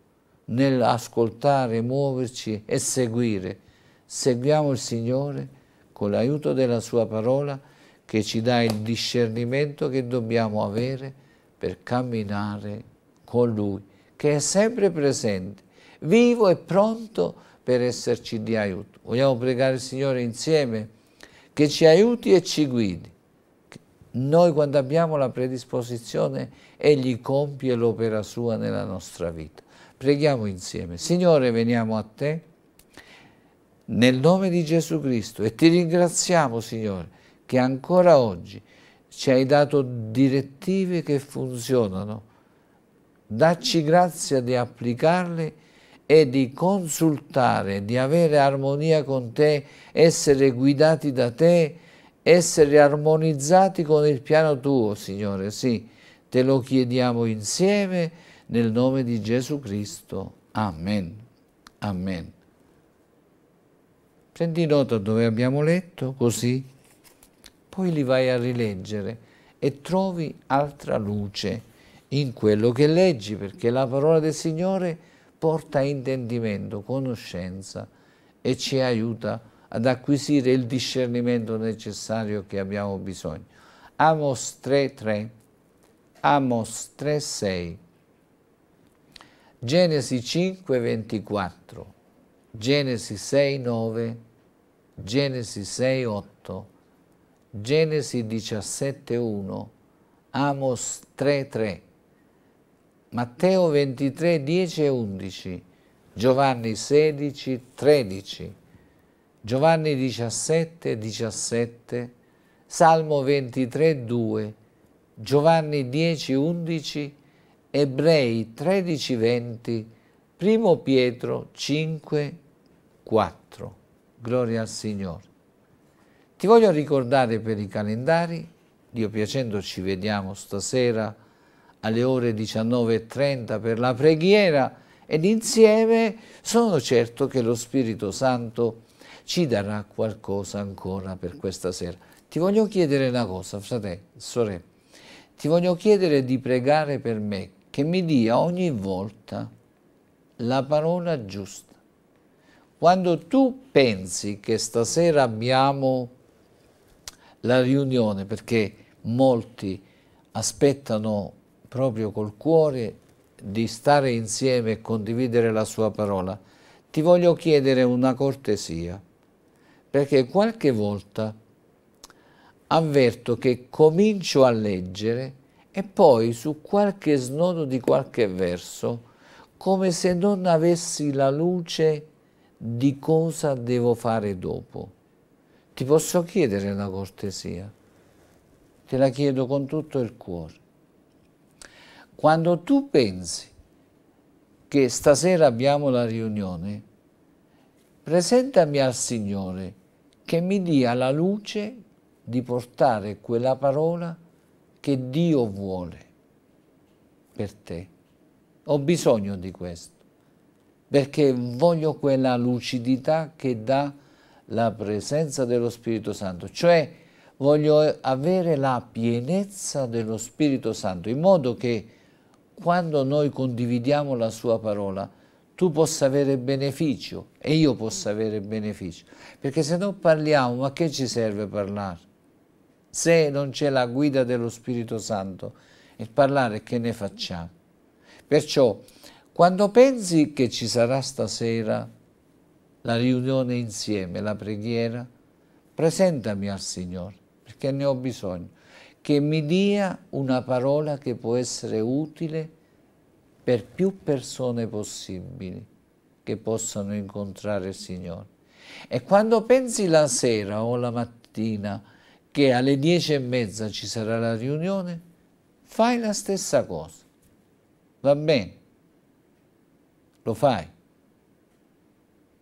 nell'ascoltare, muoverci e seguire. Seguiamo il Signore con l'aiuto della sua parola che ci dà il discernimento che dobbiamo avere per camminare con Lui, che è sempre presente, vivo e pronto per esserci di aiuto. Vogliamo pregare il Signore insieme che ci aiuti e ci guidi. Noi quando abbiamo la predisposizione, Egli compie l'opera Sua nella nostra vita. Preghiamo insieme. Signore, veniamo a Te nel nome di Gesù Cristo e Ti ringraziamo, Signore, che ancora oggi ci hai dato direttive che funzionano. Dacci grazia di applicarle e di consultare, di avere armonia con Te, essere guidati da Te, essere armonizzati con il piano Tuo, Signore. Sì, Te lo chiediamo insieme nel nome di Gesù Cristo. Amen. Amen. Prendi nota dove abbiamo letto, così poi li vai a rileggere e trovi altra luce in quello che leggi, perché la parola del Signore porta intendimento, conoscenza e ci aiuta ad acquisire il discernimento necessario che abbiamo bisogno. Amos 3,3, Amos 3,6, Genesi 5:24, Genesi 6:9, Genesi 6:8, Genesi 17:1, Amos 3:3, Matteo 23:10 e 11, Giovanni 16:13, Giovanni 17:17, Salmo 23:2, Giovanni 10:11, Ebrei 13:20, Primo Pietro 5:4. Gloria al Signore. Ti voglio ricordare per i calendari, Dio piacendo ci vediamo stasera alle ore 19:30 per la preghiera, ed insieme sono certo che lo Spirito Santo ci darà qualcosa ancora per questa sera. Ti voglio chiedere una cosa, fratello, sorella, ti voglio chiedere di pregare per me, che mi dia ogni volta la parola giusta. Quando tu pensi che stasera abbiamo la riunione, perché molti aspettano proprio col cuore di stare insieme e condividere la sua parola, ti voglio chiedere una cortesia, perché qualche volta avverto che comincio a leggere e poi su qualche snodo di qualche verso, come se non avessi la luce di cosa devo fare dopo. Ti posso chiedere una cortesia? Te la chiedo con tutto il cuore. Quando tu pensi che stasera abbiamo la riunione, presentami al Signore che mi dia la luce di portare quella parola che Dio vuole per te. Ho bisogno di questo, perché voglio quella lucidità che dà la presenza dello Spirito Santo, cioè voglio avere la pienezza dello Spirito Santo, in modo che quando noi condividiamo la sua parola tu possa avere beneficio e io possa avere beneficio, perché se non parliamo a che ci serve parlare? Se non c'è la guida dello Spirito Santo, il parlare che ne facciamo? Perciò, quando pensi che ci sarà stasera la riunione insieme, la preghiera, presentami al Signore, perché ne ho bisogno, che mi dia una parola che può essere utile per più persone possibili che possano incontrare il Signore. E quando pensi la sera o la mattina che alle 10:30 ci sarà la riunione, fai la stessa cosa, va bene? Lo fai.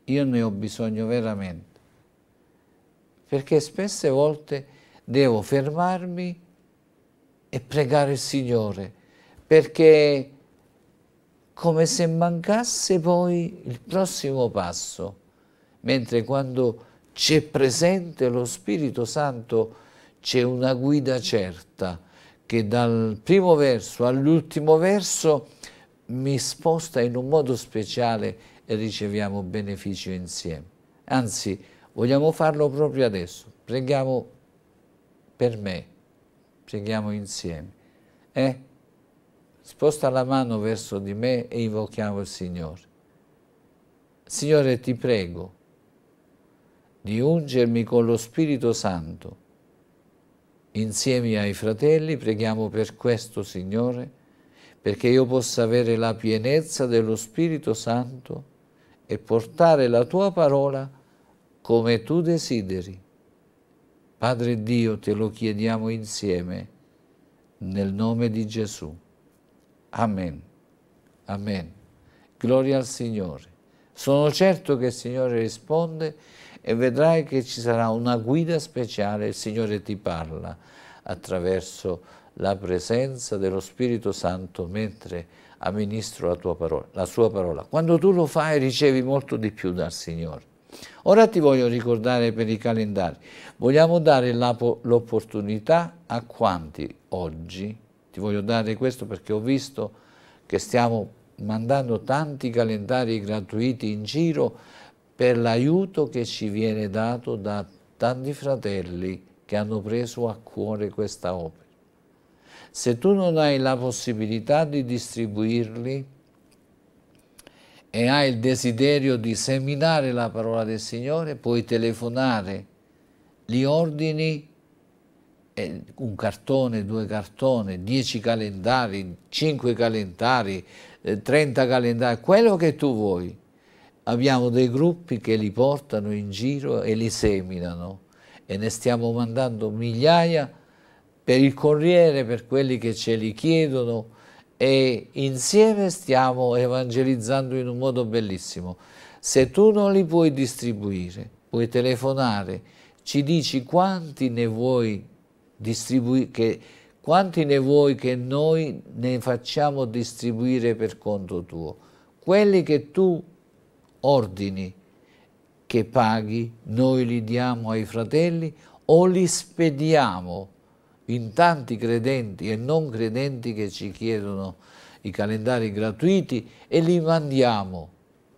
Io ne ho bisogno veramente, perché spesse volte devo fermarmi e pregare il Signore, perché come se mancasse poi il prossimo passo, mentre quando c'è presente lo Spirito Santo c'è una guida certa che dal primo verso all'ultimo verso mi sposta in un modo speciale e riceviamo beneficio insieme. Anzi, vogliamo farlo proprio adesso. Preghiamo per me, preghiamo insieme. Sposta la mano verso di me e invochiamo il Signore. Signore, ti prego di ungermi con lo Spirito Santo. Insieme ai fratelli preghiamo per questo, Signore, perché io possa avere la pienezza dello Spirito Santo e portare la Tua parola come Tu desideri. Padre Dio, te lo chiediamo insieme, nel nome di Gesù. Amen. Amen. Gloria al Signore. Sono certo che il Signore risponde, e vedrai che ci sarà una guida speciale. Il Signore ti parla attraverso la presenza dello Spirito Santo mentre amministro la tua parola, la sua parola. Quando tu lo fai ricevi molto di più dal Signore. Ora ti voglio ricordare per i calendari. Vogliamo dare l'opportunità a quanti oggi, ti voglio dare questo perché ho visto che stiamo mandando tanti calendari gratuiti in giro, per l'aiuto che ci viene dato da tanti fratelli che hanno preso a cuore questa opera. Se tu non hai la possibilità di distribuirli, e hai il desiderio di seminare la parola del Signore, puoi telefonare, gli ordini un cartone, 2 cartoni, 10 calendari, 5 calendari, 30 calendari, quello che tu vuoi. Abbiamo dei gruppi che li portano in giro e li seminano, e ne stiamo mandando migliaia per il corriere, per quelli che ce li chiedono, e insieme stiamo evangelizzando in un modo bellissimo. Se tu non li puoi distribuire, puoi telefonare, ci dici quanti ne vuoi distribuire, quanti ne vuoi che noi ne facciamo distribuire per conto tuo. Quelli che tu ordini, che paghi, noi li diamo ai fratelli o li spediamo in tanti credenti e non credenti che ci chiedono i calendari gratuiti, e li mandiamo.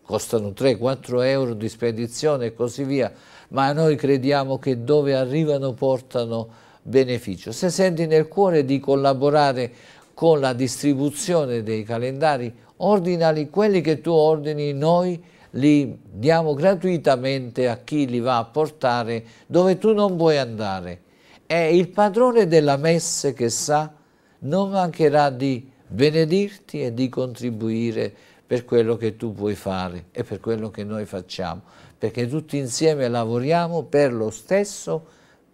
Costano 3-4 euro di spedizione e così via, ma noi crediamo che dove arrivano portano beneficio. Se senti nel cuore di collaborare con la distribuzione dei calendari, ordinali, quelli che tu ordini noi li diamo gratuitamente a chi li va a portare dove tu non puoi andare, e il padrone della messe, che sa, non mancherà di benedirti e di contribuire per quello che tu puoi fare e per quello che noi facciamo, perché tutti insieme lavoriamo per lo stesso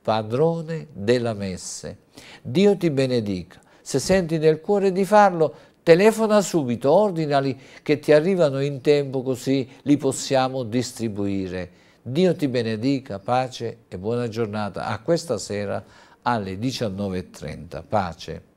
padrone della messe. Dio ti benedica. Se senti nel cuore di farlo, telefona subito, ordinali che ti arrivano in tempo, così li possiamo distribuire. Dio ti benedica, pace e buona giornata. A questa sera alle 19:30. Pace.